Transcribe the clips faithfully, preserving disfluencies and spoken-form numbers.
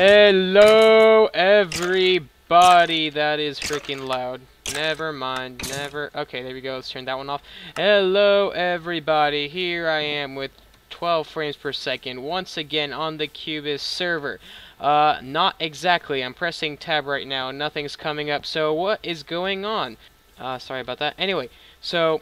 Hello, everybody. That is freaking loud. Never mind. Never. Okay, there we go. Let's turn that one off. Hello, everybody. Here I am with twelve frames per second once again on the Xubis server. Uh, not exactly. I'm pressing tab right now. Nothing's coming up. So what is going on? Uh, sorry about that. Anyway, so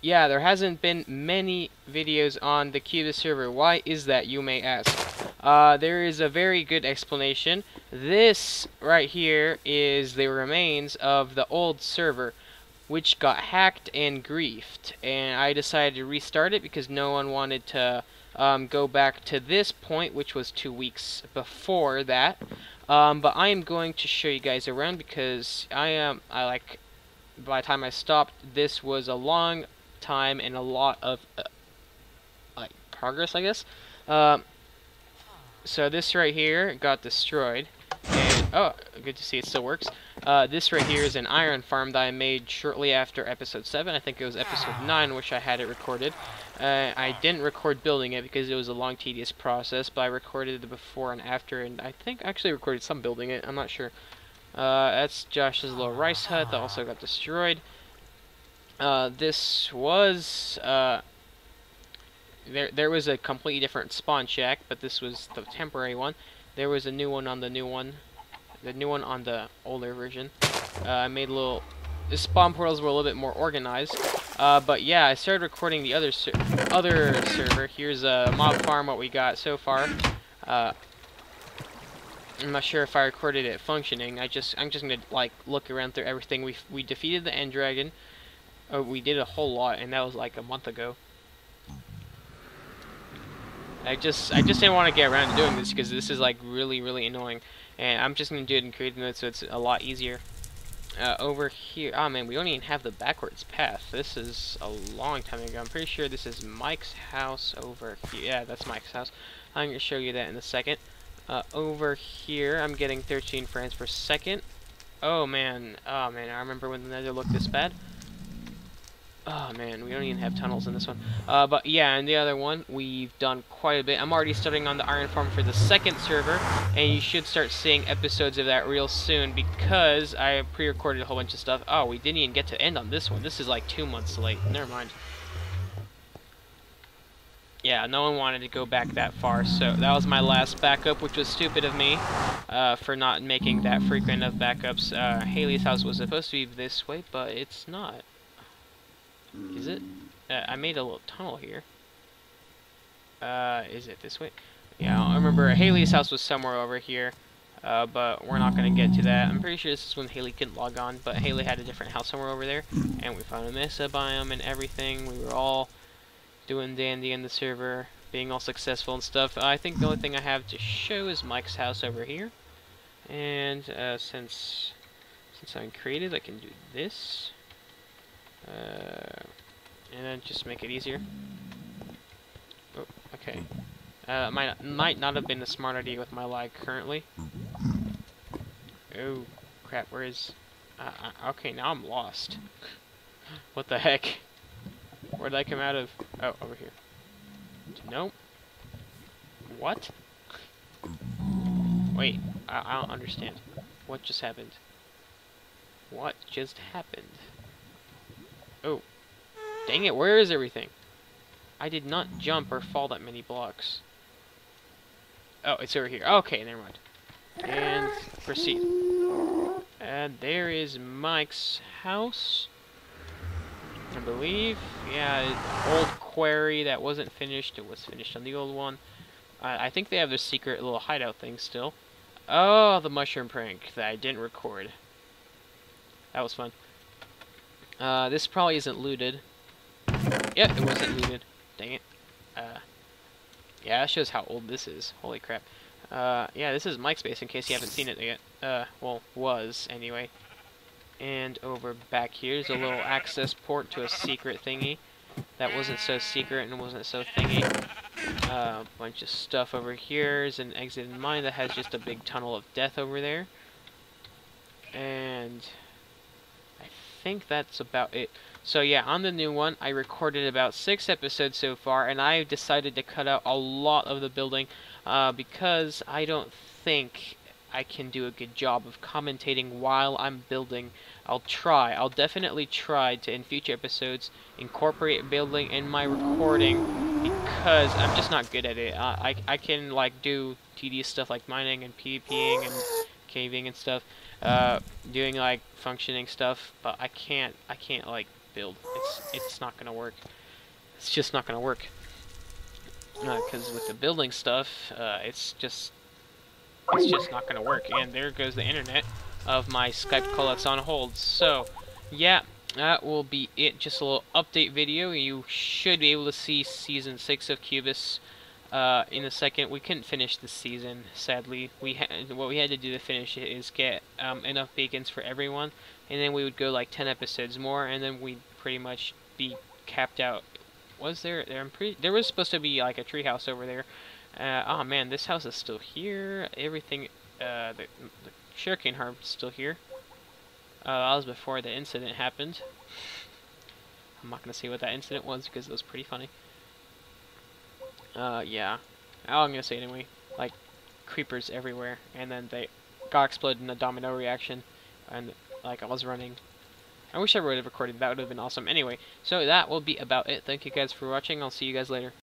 yeah, there hasn't been many videos on the Xubis server. Why is that, you may ask? Uh, there is a very good explanation. This right here is the remains of the old server, which got hacked and griefed, and I decided to restart it because no one wanted to um, go back to this point, which was two weeks before that. Um, but I am going to show you guys around because I am. Um, I like. By the time I stopped, this was a long time and a lot of uh, like progress, I guess. Uh, So this right here got destroyed, and, oh, good to see it still works. Uh, this right here is an iron farm that I made shortly after episode seven, I think it was episode nine, which I had it recorded. Uh, I didn't record building it because it was a long, tedious process, but I recorded the before and after, and I think I actually recorded some building it, I'm not sure. Uh, that's Josh's little rice hut that also got destroyed. Uh, this was... Uh, There, there was a completely different spawn shack, but this was the temporary one. There was a new one on the new one, the new one on the older version. Uh, I made little. The spawn portals were a little bit more organized. Uh, but yeah, I started recording the other ser other server. Here's a mob farm. What we got so far. Uh, I'm not sure if I recorded it functioning. I just I'm just gonna like look around through everything. We we defeated the end dragon. Uh, we did a whole lot, and that was like a month ago. I just I just didn't want to get around to doing this because this is like really really annoying, and I'm just gonna do it in creative mode so it's a lot easier. Uh, over here, oh man, we don't even have the backwards path. This is a long time ago. I'm pretty sure this is Mike's house over here. Yeah, that's Mike's house. I'm gonna show you that in a second. Uh, over here, I'm getting thirteen frames per second. Oh man, oh man, I remember when the Nether looked this bad. Oh man, we don't even have tunnels in this one. Uh, but yeah, and the other one, we've done quite a bit. I'm already starting on the iron farm for the second server, and you should start seeing episodes of that real soon because I pre-recorded a whole bunch of stuff. Oh, we didn't even get to end on this one. This is like two months late. Never mind. Yeah, no one wanted to go back that far, so that was my last backup, which was stupid of me uh, for not making that frequent of backups. Uh, Haley's house was supposed to be this way, but it's not. Is it? Uh, I made a little tunnel here. Uh, is it this way? Yeah, I remember Haley's house was somewhere over here, uh, but we're not going to get to that. I'm pretty sure this is when Haley couldn't log on, but Haley had a different house somewhere over there, and we found a Mesa biome and everything. We were all doing dandy in the server, being all successful and stuff. I think the only thing I have to show is Mike's house over here, and uh, since, since I'm creative, I can do this. Uh, and then just make it easier. Oh, okay. Uh, might might not have been a smart idea with my lag currently. Oh crap! Where is? Uh, okay, now I'm lost. What the heck? Where did I come out of? Oh, over here. Nope. What? Wait, I, I don't understand. What just happened? What just happened? Oh, dang it, where is everything? I did not jump or fall that many blocks. Oh, it's over here. Okay, never mind. And proceed. And there is Mike's house, I believe. Yeah, old quarry that wasn't finished. It was finished on the old one. Uh, I think they have their secret little hideout thing still. Oh, the mushroom prank that I didn't record. That was fun. Uh, this probably isn't looted. Yeah, it wasn't looted. Dang it. Uh, yeah, that shows how old this is. Holy crap. Uh, yeah, this is Mike's base in case you haven't seen it yet. Uh, well, was, anyway. And over back here is a little access port to a secret thingy. That wasn't so secret and wasn't so thingy. A uh, bunch of stuff over here. Is an exit in mine that has just a big tunnel of death over there. And... I think that's about it. So yeah, on the new one, I recorded about six episodes so far, and I decided to cut out a lot of the building uh, because I don't think I can do a good job of commentating while I'm building. I'll try. I'll definitely try to, in future episodes, incorporate building in my recording because I'm just not good at it. I, I, I can, like, do tedious stuff like mining and PvPing and caving and stuff, uh, doing, like, functioning stuff, but I can't, I can't, like, build. It's, it's not gonna work. It's just not gonna work. Because uh, with the building stuff, uh, it's just... It's just not going to work. And there goes the internet of my Skype call that's on hold. So, yeah, that will be it. Just a little update video. You should be able to see Season six of Xubis uh, in a second. We couldn't finish this season, sadly. We had, what we had to do to finish it is get um, enough beacons for everyone. And then we would go like ten episodes more. And then we'd pretty much be capped out. Was there? there I'm pretty, there was supposed to be like a treehouse over there. Uh, oh man, this house is still here. Everything, uh, the, the sugarcane harvest is still here. Uh, that was before the incident happened. I'm not gonna say what that incident was because it was pretty funny. Uh, yeah. I'm gonna say it anyway. Like, creepers everywhere, and then they got exploded in a domino reaction, and like I was running. I wish I would have recorded, that would have been awesome. Anyway, so that will be about it. Thank you guys for watching. I'll see you guys later.